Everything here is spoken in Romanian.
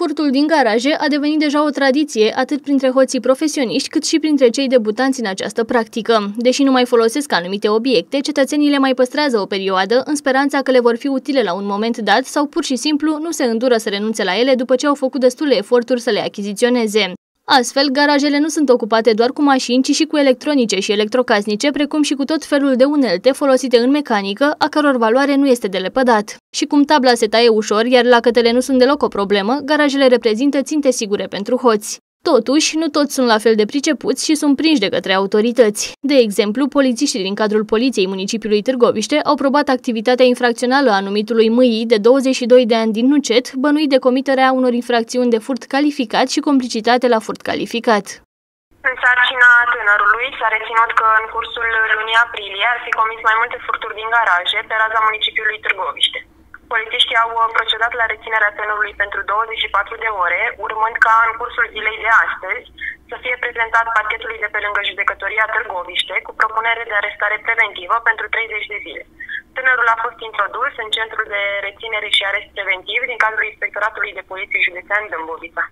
Furtul din garaje a devenit deja o tradiție atât printre hoții profesioniști cât și printre cei debutanți în această practică. Deși nu mai folosesc anumite obiecte, cetățenii le mai păstrează o perioadă în speranța că le vor fi utile la un moment dat sau pur și simplu nu se îndură să renunțe la ele după ce au făcut destule eforturi să le achiziționeze. Astfel, garajele nu sunt ocupate doar cu mașini, ci și cu electronice și electrocasnice, precum și cu tot felul de unelte folosite în mecanică, a căror valoare nu este de lepădat. Și cum tabla se taie ușor, iar lacătele nu sunt deloc o problemă, garajele reprezintă ținte sigure pentru hoți. Totuși, nu toți sunt la fel de pricepuți și sunt prinși de către autorități. De exemplu, polițiștii din cadrul Poliției Municipiului Târgoviște au probat activitatea infracțională a numitului Mâii de 22 de ani din Nucet, bănuit de comiterea unor infracțiuni de furt calificat și complicitate la furt calificat. În sarcina tânărului s-a reținut că în cursul lunii aprilie ar fi comis mai multe furturi din garaje pe raza municipiului Târgoviște. Polițiștii au procedat la reținerea tânărului pentru 24 de ore, urmând ca în cursul zilei de astăzi să fie prezentat parchetului de pe lângă judecătoria Târgoviște cu propunere de arestare preventivă pentru 30 de zile. Tânărul a fost introdus în centrul de reținere și arest preventiv din cadrul Inspectoratului de Poliție Județean Dâmbovița.